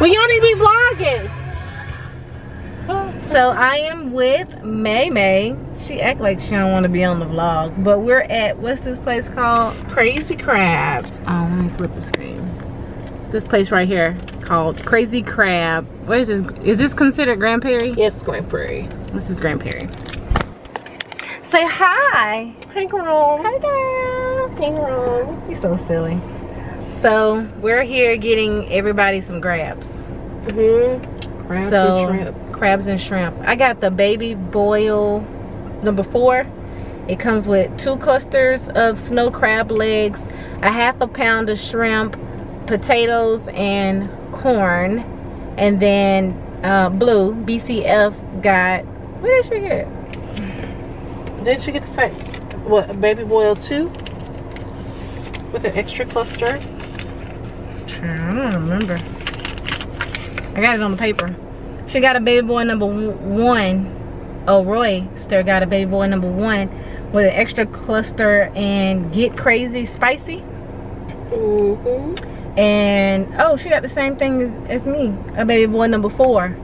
Well, y'all need to be vlogging. So I am with May May. She act like she don't want to be on the vlog, but we're at, what's this place called? Crazy Crab. Oh, let me flip the screen. This place right here called Crazy Crab. Where is this? Is this considered Grand Prairie? Yes, Grand Prairie. This is Grand Prairie. Say hi. Hey girl. Hi girl. Hey girl. You're so silly. So we're here getting everybody some grabs. Mm-hmm. Crabs and shrimp. Crabs and shrimp. I got the baby boil number 4. It comes with 2 clusters of snow crab legs, a ½ a pound of shrimp, potatoes and corn, and then Blue BCF got, what did she get? Didn't she get the same, what, baby boil 2 with an extra cluster? I don't remember. I got it on the paper. She got a baby boil number 1. Oh, Royster got a baby boil number 1 with an extra cluster and get crazy spicy. Mm-hmm. And oh, she got the same thing as me, a baby boil number 4,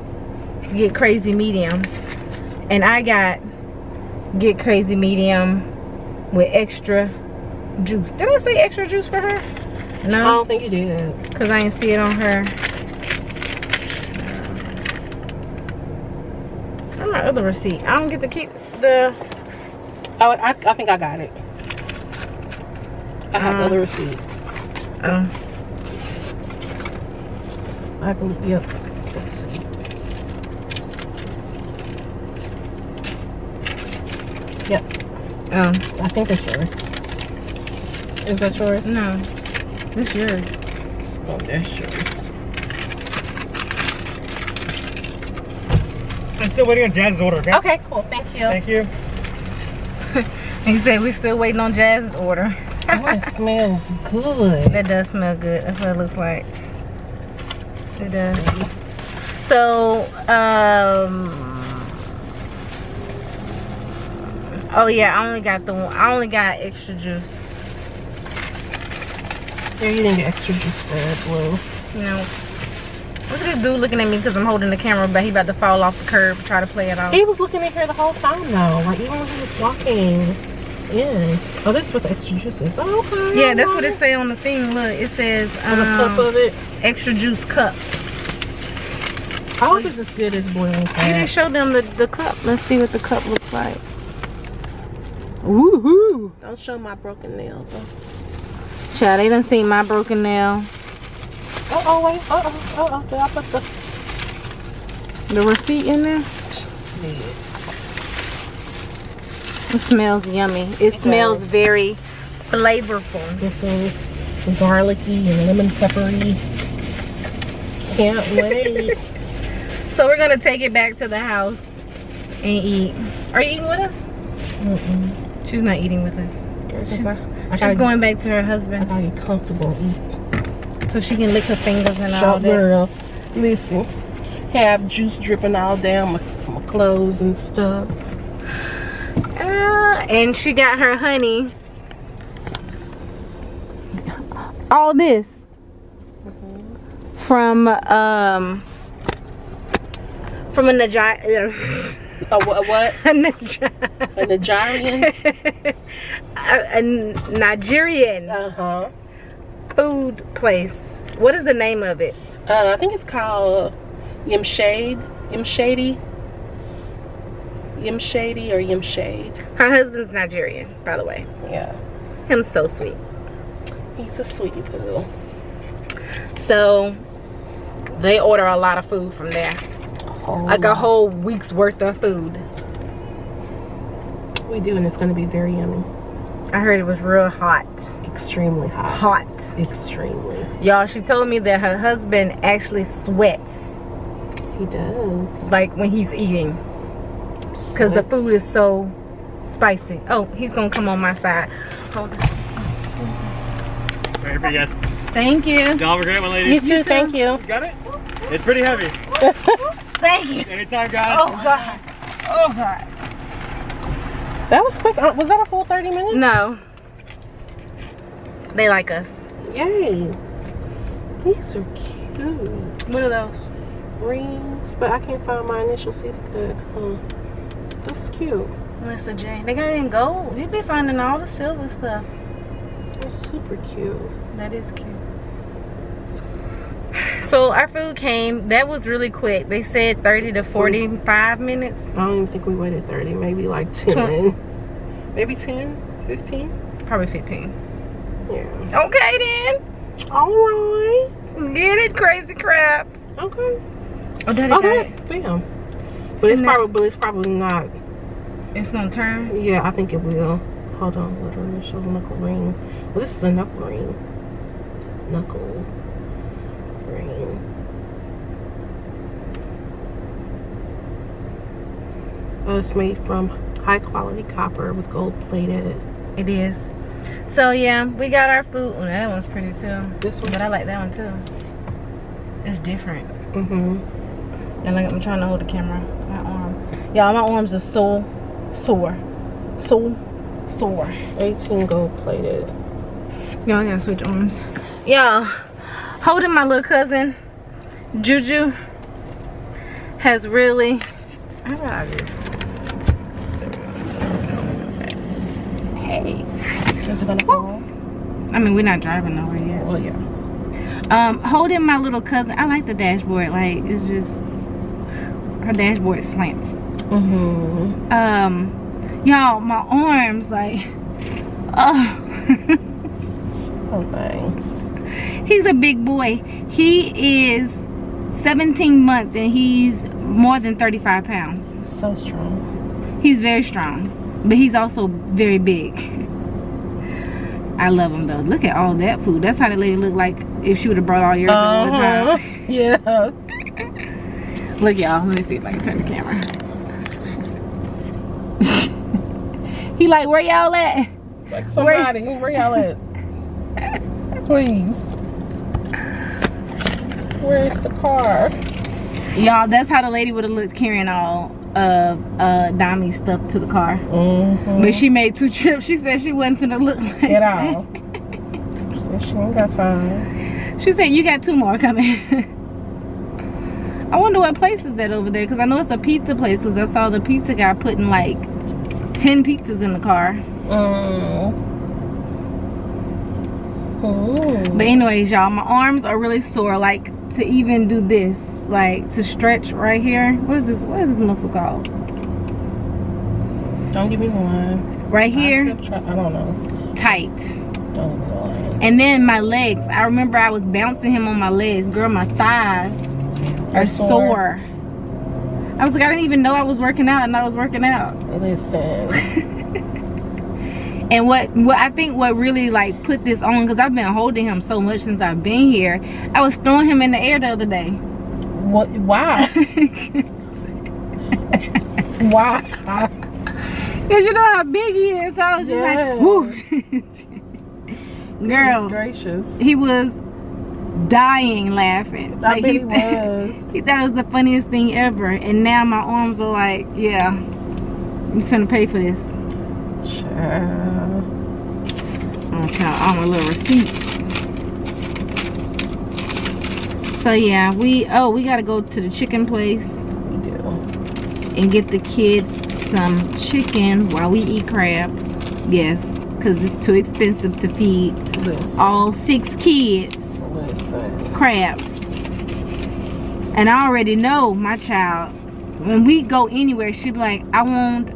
get crazy medium. And I got get crazy medium with extra juice. Did I say extra juice for her? No, I don't think you did, because I didn't see it on her. On my other receipt, I don't get to keep the. Oh, I think I got it. I have the other receipt. I can, yep. Let's see. Yep. I think that's yours. Is that yours? No. That's yours. Oh, that's yours. I'm still waiting on Jazz's order, okay? Okay, cool. Thank you. Thank you. He said we're still waiting on Jazz's order. Oh, it smells good. That does smell good. That's what it looks like. It does. So, oh yeah, I only got extra juice. Yeah, you didn't get extra juice for that, Blue. No. Look at this dude looking at me because I'm holding the camera, but he about to fall off the curb, try to play it off. He was looking at her the whole time though, like even when he was walking. Yeah. Oh, that's what the extra juice is. Oh, okay. Yeah, that's what it says on the thing. Look, it says on the cup of it, extra juice cup. I hope it's as good as boiling crab. You didn't show them the cup. Let's see what the cup looks like. Woohoo! Don't show my broken nail though. Child, they done seen my broken nail. Oh, oh wait. Oh, oh, oh, oh. Did I put the receipt in there? Yeah. It smells yummy. It smells very flavorful. This is garlicky and lemon peppery. Can't wait. So we're gonna take it back to the house and eat. Are you eating with us? Mm-mm. She's not eating with us. She's going back to her husband. I gotta get comfortable eating, so she can lick her fingers and all that. Girl, listen, have juice dripping all down my clothes and stuff. And she got her honey. All this from a Nigerian. A what? A Nigerian. A Nigerian. Food place. What is the name of it? I think it's called Yamshade. Her husband's Nigerian, by the way. Yeah. Him's so sweet. He's a sweetie poo. So they order a lot of food from there. Like a whole week's worth of food. We do, and it's gonna be very yummy. I heard it was real hot. Extremely hot. Hot. Extremely. Y'all, she told me that her husband actually sweats. He does. Like when he's eating. Because the food is so spicy. Oh, he's going to come on my side. Hold on. Ready for you guys. Thank you. Y'all have a great one, ladies. You too, thank you. Got it? It's pretty heavy. Thank you. Anytime, guys. Oh, God. Oh, God. That was quick. Was that a full 30 minutes? No. They like us. Yay. These are cute. What are those? Rings, but I can't find my initial C cut. That's cute. That's a J. They got it in gold. You be finding all the silver stuff. That's super cute. That is cute. So our food came. That was really quick. They said 30 to 45 minutes. I don't even think we waited 30. Maybe like 10. 20. Maybe 10, 15? Probably 15. Yeah. Okay then. All right. Get it, Crazy Crab. Okay. Oh, Daddy got it. Bam. But it's probably not. It's gonna turn? Yeah, I think it will. Hold on, what are the knuckle ring? Well, this is a knuckle ring. Knuckle ring. Oh, it's made from high quality copper with gold plated. It is. So yeah, we got our food. Oh, that one's pretty too. This one, but I like that one too. It's different. Mm-hmm. And like I'm trying to hold the camera. My arm. Y'all, my arms are so sore. So sore. 18 gold plated. Y'all gotta switch arms. Y'all, holding my little cousin Juju has really. I got this. Hey. Is it gonna fall? I mean, we're not driving over yet. Oh yeah. Holding my little cousin. I like the dashboard. Like, it's just her dashboard slants. Mm-hmm. Y'all, my arms, like, oh dang. He's a big boy. He is 17 months and he's more than 35 pounds. So strong. He's very strong, but he's also very big. I love them though. Look at all that food. That's how the lady looked like if she would have brought all yours in one time. Yeah. Look, y'all. Let me see if I can turn the camera. He like, where y'all at? Like somebody. Where y'all at? Please. Where's the car? Y'all, that's how the lady would have looked carrying all of Dami's stuff to the car. Mm-hmm. But she made two trips. She said she wasn't finna look like at all. She said she ain't got time. She said you got two more coming. I wonder what place is that over there, because I know it's a pizza place, because I saw the pizza guy putting like 10 pizzas in the car. Mm. But anyways, y'all, my arms are really sore. Like, to even do this, like to stretch right here. What is this muscle called? Don't give me one. Right here? I don't know. Tight. Oh boy. And then my legs. I remember I was bouncing him on my legs. Girl, my thighs are sore. I was like, I didn't even know I was working out, and I was working out. Listen. And what I think what really like put this on, because I've been holding him so much since I've been here. I was throwing him in the air the other day. What? Wow. Wow. Because you know how big he is. So I was just like, whoo. Girl. Gracious. He was dying laughing. I bet he was. He thought it was the funniest thing ever. And now my arms are like, yeah, you finna pay for this. Child. I'm gonna count all my little receipts. So yeah, we gotta go to the chicken place. We do. And get the kids some chicken while we eat crabs. Yes, because it's too expensive to feed all 6 kids crabs. And I already know my child, when we go anywhere, she'd be like, I want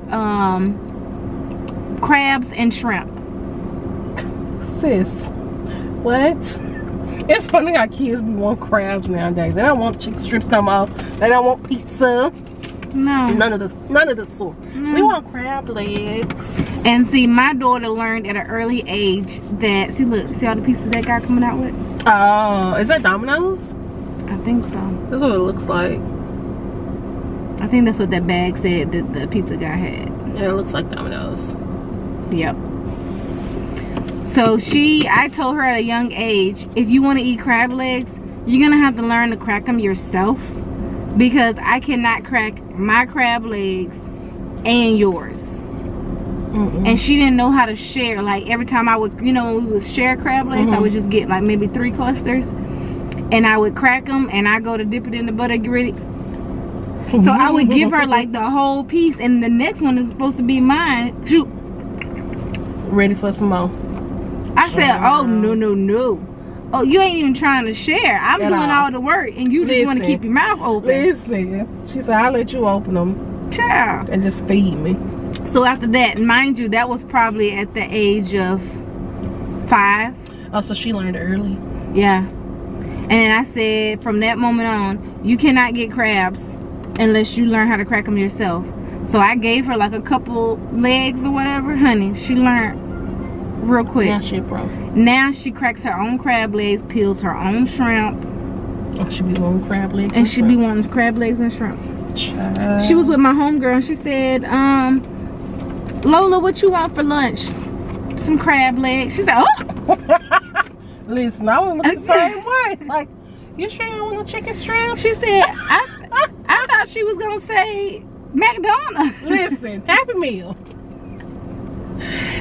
crabs and shrimp. Sis, what? It's funny how kids want crabs nowadays. They don't want chicken strips no more. They don't want pizza. No. None of this sort. No. We want crab legs. And see, my daughter learned at an early age that, see all the pieces that guy coming out with? Oh, is that Domino's? I think so. That's what it looks like. I think that's what that bag said that the pizza guy had. Yeah, it looks like Domino's. Yep. So I told her at a young age, if you want to eat crab legs, you're gonna have to learn to crack them yourself, because I cannot crack my crab legs and yours. Mm-mm. And she didn't know how to share. Like every time I would, you know, we would share crab legs, mm-hmm. I would just get like maybe 3 clusters, and I would crack them and I go to dip it in the butter, get ready. So I would give her like the whole piece, and the next one is supposed to be mine. Shoot. Ready for some more. I said, oh, no, no, no. Oh, you ain't even trying to share. I'm doing all the work, and you just want to keep your mouth open. Listen, she said, I'll let you open them. Child. And just feed me. So after that, mind you, that was probably at the age of 5. Oh, so she learned early. Yeah. And then I said, from that moment on, you cannot get crabs unless you learn how to crack them yourself. So I gave her like a couple legs or whatever. Honey, she learned real quick. Now she broke. Now she cracks her own crab legs, peels her own shrimp. Oh, she be wanting crab legs and she shrimp. Be wanting crab legs and shrimp. Child. She was with my homegirl and she said, Lola, what you want for lunch? Some crab legs. She said, oh. Listen, I was looking the same way. Like, you sure you want no chicken strips? She said, I thought she was gonna say McDonald's. Listen, Happy Meal.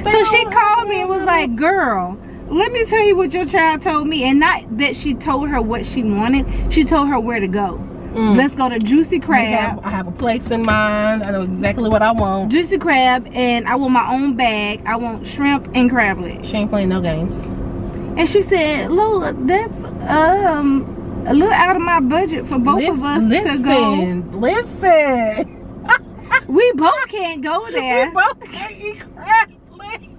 So she called me and was like, girl, let me tell you what your child told me. And not that she told her what she wanted, she told her where to go. Let's go to Juicy Crab. I have a place in mind. I know exactly what I want. Juicy Crab, and I want my own bag. I want shrimp and crab legs. She ain't playing no games. And she said, Lola, that's a little out of my budget for both of us to go. Listen. We both can't go there. We both can't eat crab legs.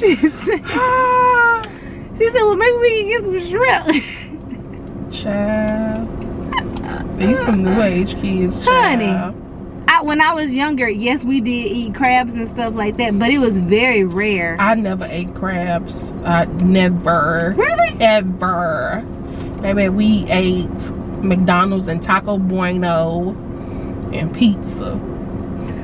She said, well, maybe we can get some shrimp. Child. These some new age kids, child. Honey, when I was younger, yes, we did eat crabs and stuff like that, but it was very rare. I never ate crabs. Never. Really? Ever. Baby, we ate McDonald's and Taco Bueno and pizza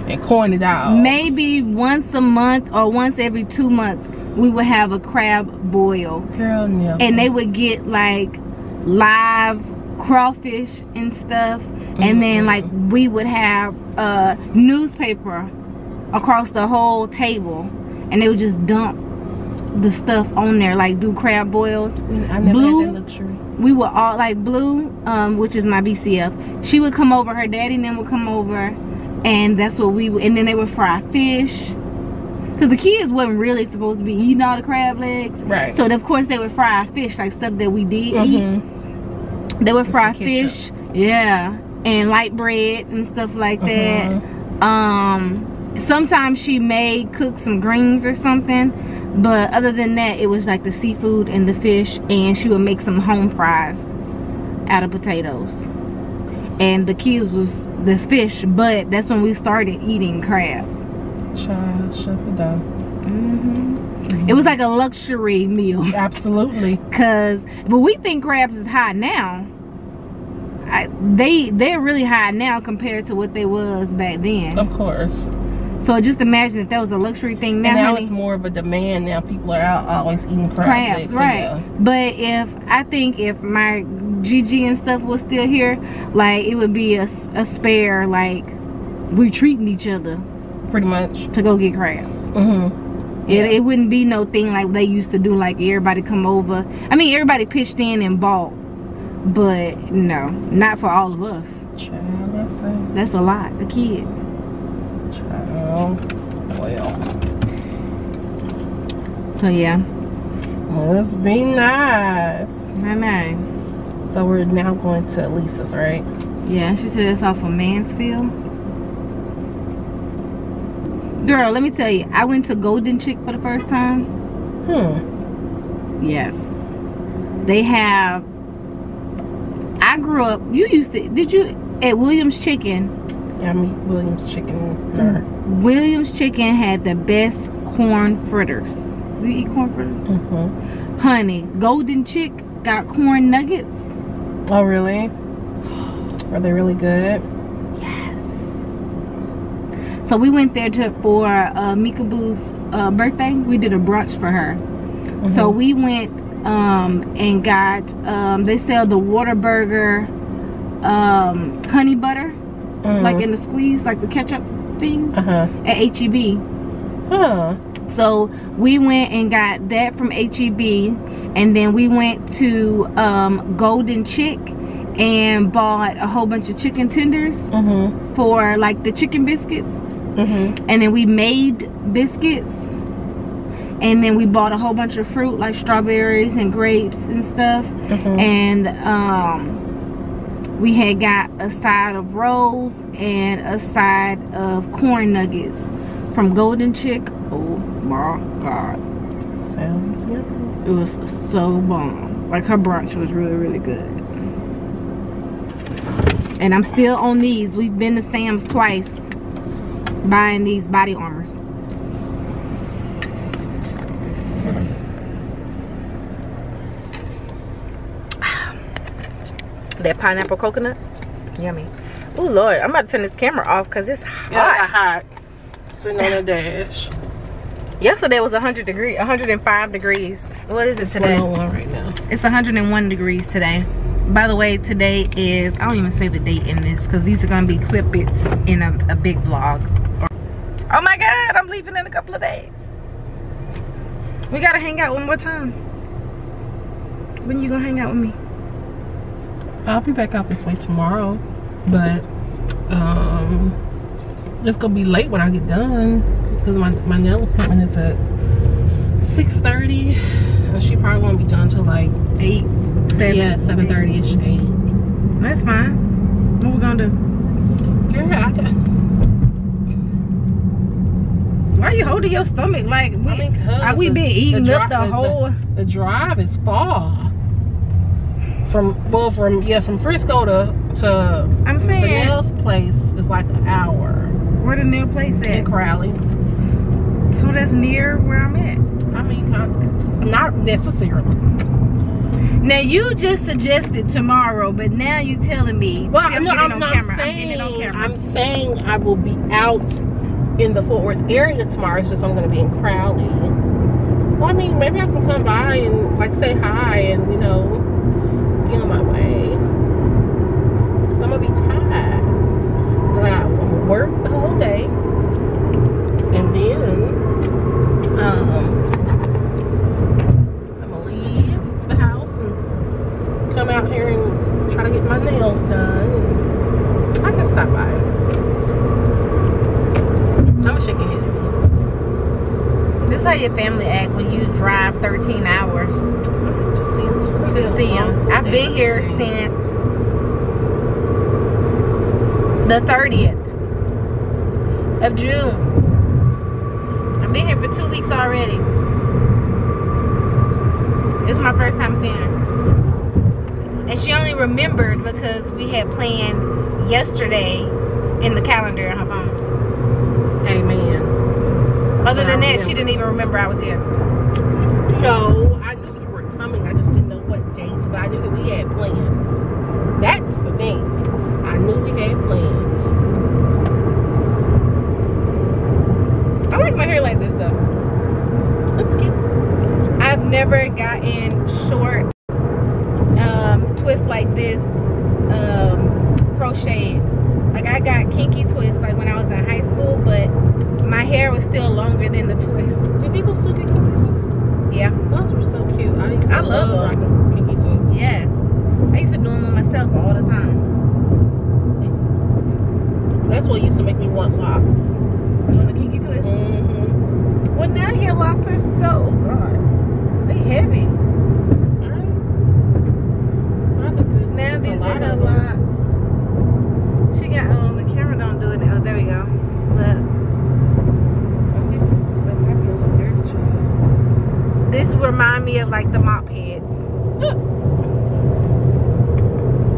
and corny dogs. Maybe once a month or once every 2 months we would have a crab boil. Girl, no. And they would get like live crawfish and stuff, and then like we would have a newspaper across the whole table, and they would just dump the stuff on there, like do crab boils. I never had that luxury. We were all like Blue, which is my BCF. She would come over, her daddy and them would come over, and that's what we would, and then they would fry fish. Because the kids wasn't really supposed to be eating all the crab legs. Right. So of course they would fry fish, like stuff that we did eat. They would fry fish, yeah, and light bread and stuff like that. Sometimes she may cook some greens or something. But other than that, it was like the seafood and the fish, and she would make some home fries out of potatoes. And the kids was this fish, but that's when we started eating crab. Child, shut the door. It was like a luxury meal. Absolutely. But we think crabs is high now. They're really high now compared to what they was back then. Of course. So just imagine if that was a luxury thing now. And now it's more of a demand. Now people are out always eating crabs, right? But I think if my Gigi and stuff was still here, like it would be a spare, like we treating each other pretty much to go get crabs. Yeah. It wouldn't be no thing like they used to do, like everybody come over. I mean, everybody pitched in and bought, but no, not for all of us. Child, that's a lot. The kids. Well, so yeah, must be nice. I know. So we're now going to Lisa's, right? Yeah, she said it's off of Mansfield. Girl, let me tell you, I went to Golden Chick for the first time. Yes, they have. I grew up. You used to? Did you at William's Chicken? Yeah, I mean, William's Chicken. William's Chicken had the best corn fritters. You eat corn fritters? Honey, Golden Chick got corn nuggets. Oh, really? Are they really good? Yes. So we went there for Mikaboo's birthday. We did a brunch for her. So we went and got, they sell the Waterburger honey butter. Like in the squeeze, like the ketchup thing at HEB. So we went and got that from HEB, And then we went to Golden Chick and bought a whole bunch of chicken tenders for like the chicken biscuits. And then we made biscuits. And then we bought a whole bunch of fruit like strawberries and grapes and stuff. And we had got a side of rolls and a side of corn nuggets from Golden Chick. Oh my God. Sounds good. It was so bomb. Like her brunch was really, really good. And I'm still on these. We've been to Sam's twice buying these Body Armors. That pineapple coconut, yummy. Oh Lord, I'm about to turn this camera off because it's hot. Yeah, hot. Sitting on a dash. Yesterday was 105 degrees. What is it today? It's 101 right now. It's 101 degrees today. By the way, today is, I don't even say the date in this because these are going to be clip-its in a big vlog. Oh my God, I'm leaving in a couple of days. We got to hang out one more time. When you going to hang out with me? I'll be back out this way tomorrow, but it's going to be late when I get done because my nail appointment is at 6:30. She probably won't be done till like 8. Yeah, 7:30-ish. That's fine. What we gonna do? Girl, I got... Why you holding your stomach like we? I mean, have we been eating up the whole? The drive is far. From Frisco to I'm saying the nail's place is like an hour. Where the nail place at? In Crowley. So that's near where I'm at. I mean, not necessarily. Now you just suggested tomorrow, but now you telling me. Well, I'm saying I will be out in the Fort Worth area tomorrow. It's just I'm going to be in Crowley. Well, I mean, maybe I can come by and like say hi and get on my way. Cause I'm gonna be tired. Like I work the whole day, and then come out here and try to get my nails done. I can stop by. I'm a chicken head. This is how your family act when you drive 13 hours to see them. I've been here since the 30th of June. I've been here for 2 weeks already. It's my first time seeing her. And she only remembered because we had planned yesterday in the calendar on her phone. Amen. Other than that, she didn't even remember I was here. No, I knew you were coming. I just didn't know what dates, but I knew that we had plans. That's the thing. I knew we had plans. I like my hair like this, though. Looks cute. I've never gotten short twist like this, crocheted. Like I got kinky twists like when I was in high school, but my hair was still longer than the twist. Do people still do kinky twists? Yeah. Those were so cute. I love rocking kinky twists. Yes. I used to do them myself all the time. That's what used to make me want locks. Doing the kinky twist? Mm-hmm. Well, now your locks are so, God, they heavy. Now these are her locks. She got the camera don't do it. Oh, there we go. Look. This remind me of like the mop heads.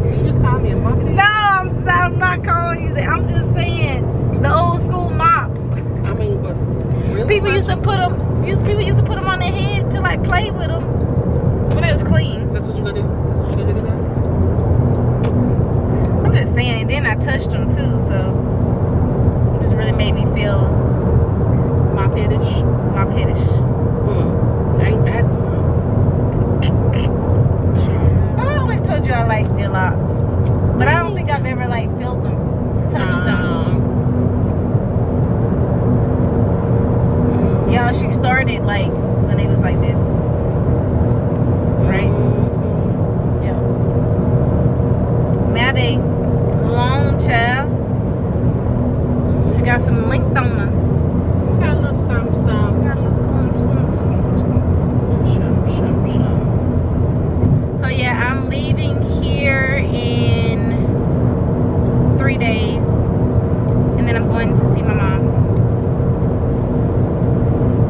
You just called me a mop head? No, I'm not calling you that. I'm just saying the old school mops. I mean, really people used to put them. People used to put them on their head to like play with them when it was clean. That's what you gonna do. That's what you gonna do now. I'm just saying, and then I touched them too, so it just really made me feel mop-headish. Ain't that some? I always told you I liked their locks, but I don't think I've ever like felt them, touched them. Y'all, she started like when it was like this. they long, child. She got some length on them. We got a little something, something. So yeah, I'm leaving here in 3 days, and then I'm going to see my mom.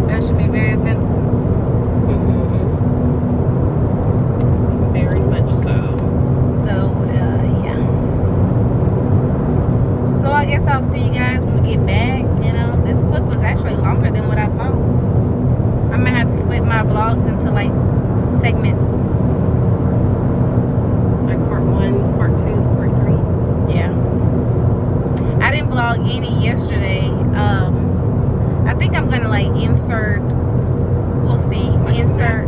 That should be very eventful. Mm-hmm. Very much so. So yeah. So I guess I'll see you guys when we get back. You know, this clip was actually longer than what I thought. I might have to split my vlogs into like segments. Part two, part three. Yeah. I didn't vlog any yesterday. I think I'm gonna like insert. We'll see. Like insert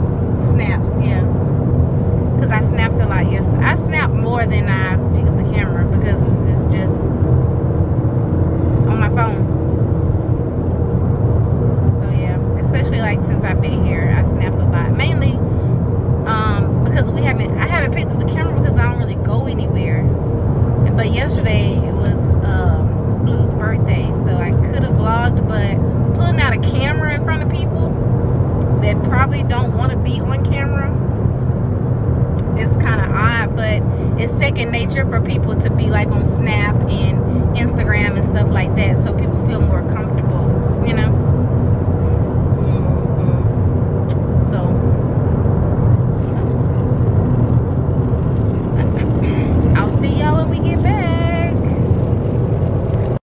snaps. Yeah. Cause I snapped a lot yesterday. I snapped more than I pick up the camera because it's just on my phone. So yeah. Especially like since I've been here, I snapped a lot. Mainly. Because I haven't picked up the camera because I don't really go anywhere. But yesterday it was Blue's birthday, so I could have vlogged, but pulling out a camera in front of people that probably don't want to be on camera is kind of odd. But it's second nature for people to be like on Snap and Instagram and stuff like that, so people feel more comfortable.